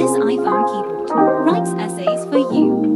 This iPhone keyboard writes essays for you.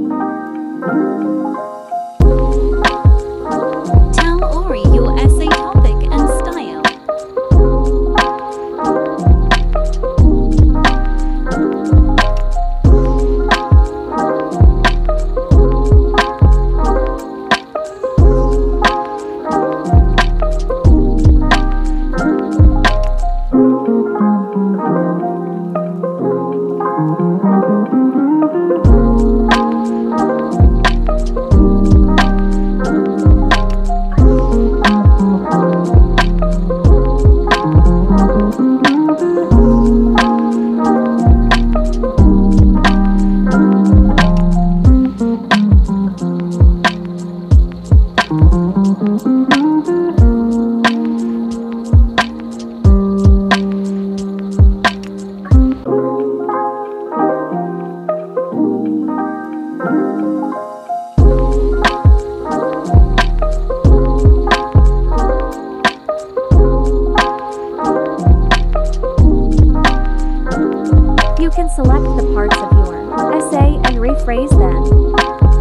You can select the parts of your essay and rephrase them.